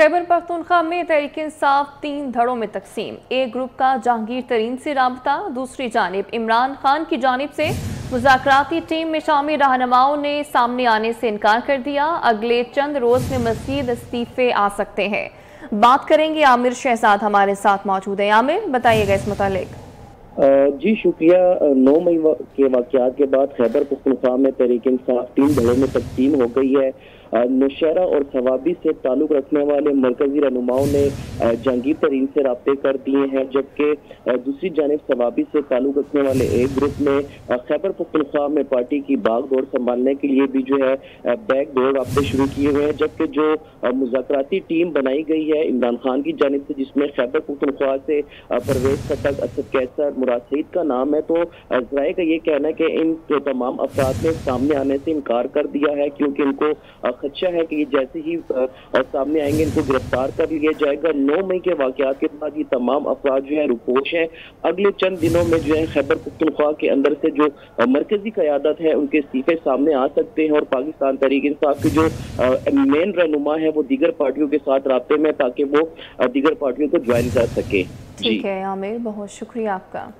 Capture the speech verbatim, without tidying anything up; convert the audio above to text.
खैबर पख्तूनख्वा में तहरीक-ए-इंसाफ तीन धड़ों में तकसीम। एक ग्रुप का जहांगीर तरीन से राबता, दूसरी जानिब इमरान खान की जानिब से मुज़ाकराती टीम में शामिल रहनुमाओं ने सामने आने से इनकार कर दिया। अगले चंद रोज में मज़ीद इस्तीफे आ सकते हैं। बात करेंगे, आमिर शहजाद हमारे साथ मौजूद है। आमिर, बताइएगा इस मुतालिक। जी शुक्रिया। नौ मई के वाक़यात के बाद खैबर पख्तूनख्वा में तहरीक-ए-इंसाफ तीन धड़ों में तकसीम हो गई है। नौशहरा और सवाबी से ताल्लुक़ रखने वाले मरकज़ी रहनुमाओं ने जहांगीर तरीन से रबते कर दिए हैं, जबकि दूसरी जानिब सवाबी से ताल्लुक़ रखने वाले एक ग्रुप ने खैबर पख्तूनख्वा में पार्टी की बाग दौड़ संभालने के लिए भी जो है बैक दौड़ रबते शुरू किए हुए हैं, जबकि जो मुज़ाकराती टीम बनाई गई है इमरान खान की जानिब से, जिसमें खैबर पख्तूनख्वा से परवेज़ खट्टक, असद कैसर, वाशिद का नाम है, तो जराए का ये कहना है कि इन तो तमाम अफराद ने सामने आने से इनकार कर दिया है, क्योंकि इनको खदशा है कि जैसे ही सामने आएंगे इनको गिरफ्तार कर लिया जाएगा। नौ मई के वाकयात के बाद ये तमाम अफराद जो है रुपोश है। अगले चंद दिनों में जो है खैबर पख्तूनख्वा के अंदर से जो मरकजी क़यादत है उनके इस्तीफे सामने आ सकते हैं और पाकिस्तान तहरीक इंसाफ के जो मेन रहनुमा है वो दीगर पार्टियों के साथ रबते में, ताकि वो दीगर पार्टियों को ज्वाइन कर सके। ठीक है आमिर, बहुत शुक्रिया आपका।